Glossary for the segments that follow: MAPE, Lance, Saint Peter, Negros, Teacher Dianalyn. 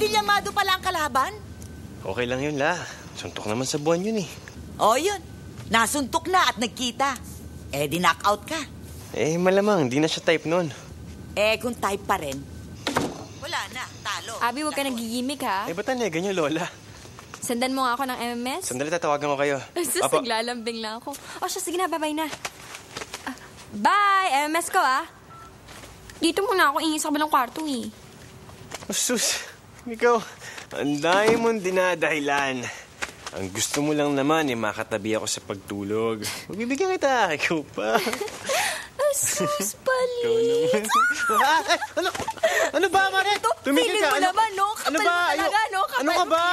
Dilyamado pala ang kalaban? Okay lang yun, La. Suntok naman sa buwan yun, eh. Oo, yun. Nasuntok na at nagkita. Eh, di knockout ka. Eh, malamang. Di na siya type nun. Eh, kung type pa rin. Wala na. Talo. Abi, huwag ka nagigimik, ha? Eh, ba't ang nega niyo, Lola? Sendan mo nga ako ng MMS. Sandali, tatawagan ko kayo. Sus, naglalambing lang ako. O siya, sige na. Bye-bye na. Bye! MMS ko, ah. Dito muna ako. Ingis sa kabilang kwarto, eh. Oh, sus. Ikaw, ang dami mong dinadahilan. Ang gusto mo lang naman, eh, makatabi ako sa pagtulog. Magbibigyan kita. Ikaw pa. Oh, sus, palit. Ano? Ano ba, Maret? Tumigil ka. Feeling mo naman, no? Kapal mo talaga, no? Ano ka ba?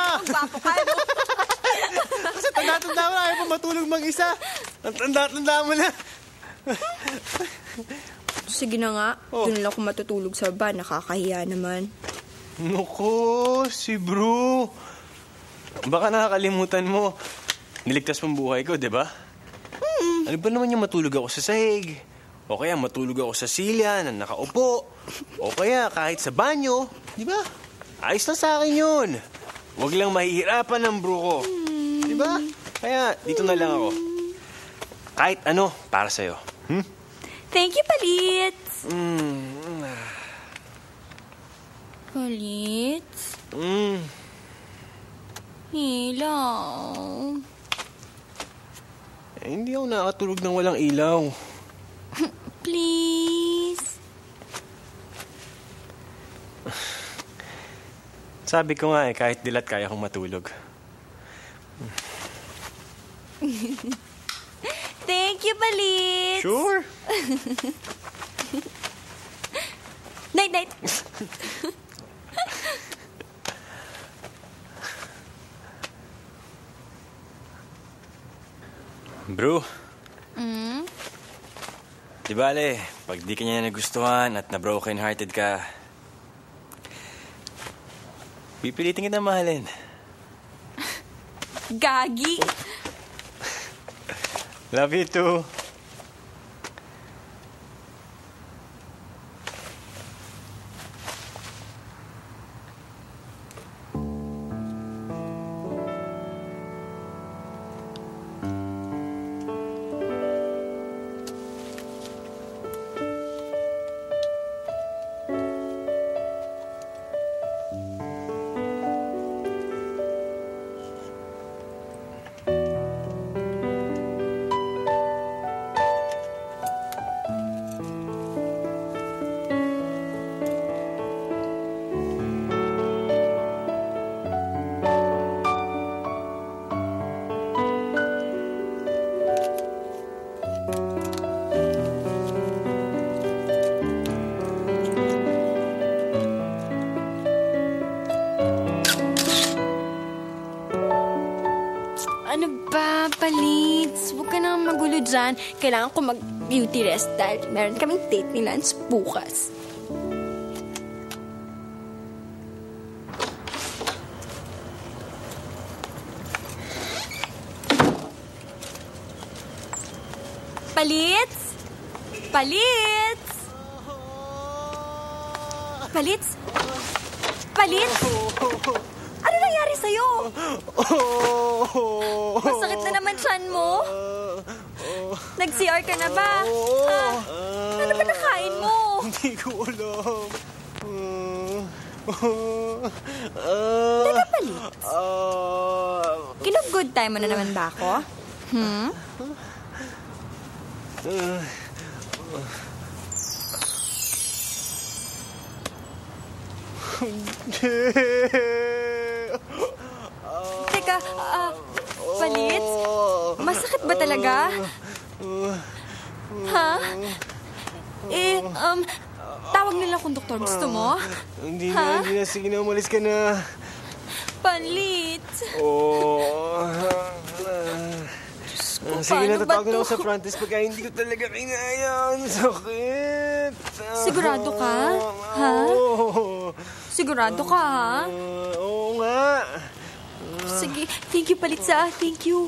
Kasi tanda-tanda mo na. Ayaw pa matulog mag-isa. Tanda-tanda mo na. Sige na nga. Oh. Doon lang ako matutulog sa ba. Nakakahiya naman. Naku, si bro. Baka nakakalimutan mo. Niligtas mong buhay ko, di ba? Mm. Ano ba naman yung matulog ako sa sahig? O kaya matulog ako sa silya na nakaupo. O kaya kahit sa banyo. Di ba? Ayos na sa akin yun. Huwag lang mahihirapan ng bro ko. Mm. Di ba? Kaya dito na lang ako. Kahit ano, para sa'yo. Hmm? Thank you, Palits! Mm. Palits? Mm. Ilaw. Eh, hindi ako nakatulog ng walang ilaw. Please. Sabi ko nga eh, kahit dilat kaya kong matulog. Thank you, Palits! Sure! Night, night! Bro. Mm? Di bale, pag di ka niya nagustuhan at na-broken-hearted ka, pipilitin kita mahalin. Gagi! Love you too. Kailangan ko mag-beauty rest dahil meron kaming date ni Lance bukas. Palits! Palits! Palits! Palits! Ano nangyari sa'yo? Masakit na naman tiyan mo? Nag-CR ka na ba? Ano ba nakain mo? Hindi ko alam. Teka, Palits. Kinag-good time mo na naman ba ako? Hmm? Teka, Palits? Masakit ba talaga? Ha? Eh, tawag nila kung doktor. Gusto mo? Hindi na, hindi na. Sige na, umalis ka na. Palits! Oo. Diyos ko, sige na, tatawag na ako sa front desk pagka hindi ko talaga kinayan. Sakit! Sigurado ka? Ha? Sigurado ka, ha? Oo nga. Sige, thank you, Palits, ah. Thank you.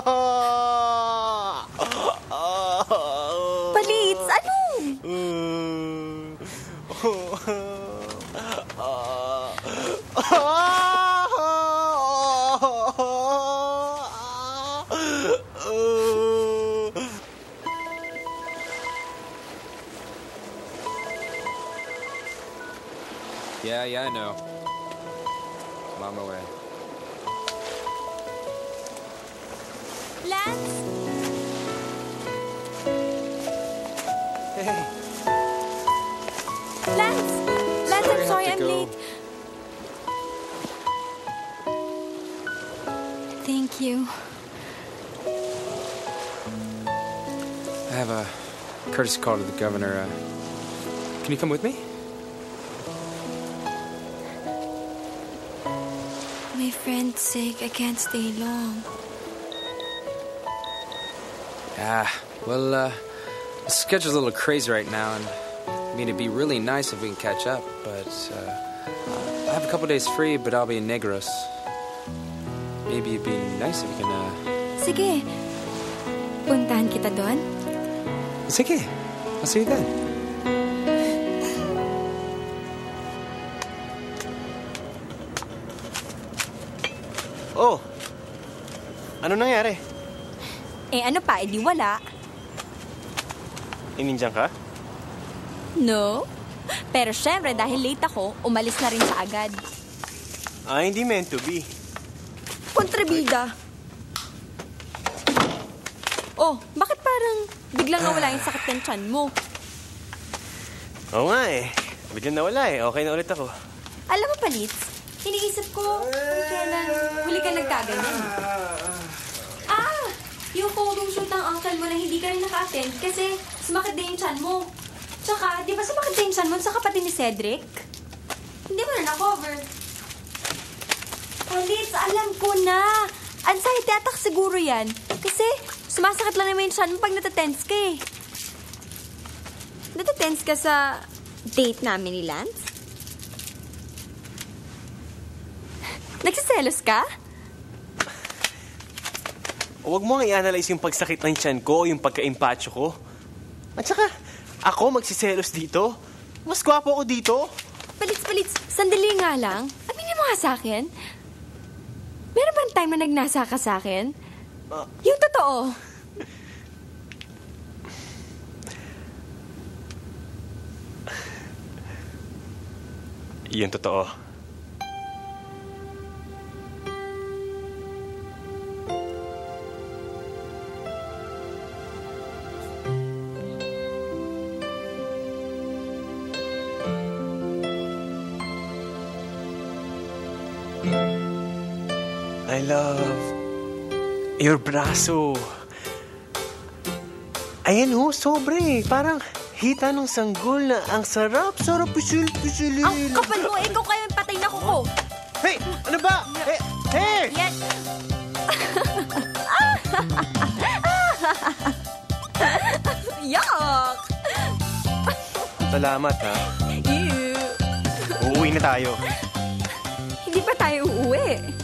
Balits, ano? Yeah, I know. I'm on my way. Lance! Hey! Lance! Lance, I'm sorry I'm late. Thank you. I have a courtesy call to the governor. Can you come with me? My friend's sick. I can't stay long. Well, the schedule's a little crazy right now, and I mean, it'd be really nice if we can catch up, but I have a couple days free, but I'll be in Negros. Maybe it'd be nice if we can, Sige. Puntahan kita doon? Sige. I'll see you then. Oh, ano nangyari? Eh, ano pa? Eh, di wala. Inindiyan ka? No. Pero syempre, dahil late ako, umalis na rin siya agad. Ah, hindi meant to be. Kontrabida. Oh, bakit parang biglang nawala yung sakit ng tiyan mo? Oo nga eh. Biglang nawala eh. Okay na ulit ako. Alam mo, Palits, iniisip ko, kung kailan huli ka nagkaganyan. Yung photo shoot ng uncle mo na hindi ka rin naka-attend kasi sumakit din yung chan mo. Tsaka, di ba sumakit din yung chan mo sa kapatid ni Cedric? Hindi mo na na-cover. Palits, alam ko na. Anxiety attack siguro yan. Kasi sumasakit lang naman yung chan mo pag natatense ka eh. Natatense ka sa date namin ni Lance? Nagsiselos ka? Huwag mo nga i-analyze yung pagsakit ng tiyan ko o yung pagka-impatyo ko. At saka, ako magsiselos dito? Mas gwapo ako dito? Palits, sandali nga lang. Aminin mo nga sa akin. Meron ba ang time na nagnasa ka sa akin? Yung totoo. Yung totoo. I love your braso. Ayan ho, sobre. Parang hita ng sanggol na ang sarap, pisil. Ang kapal mo, ikaw kayo yung patay na kuko. Hey, ano ba? Hey! Yes! Yuck! Salamat, ha? Ew! Uuwi na tayo. Hindi pa tayo uuwi.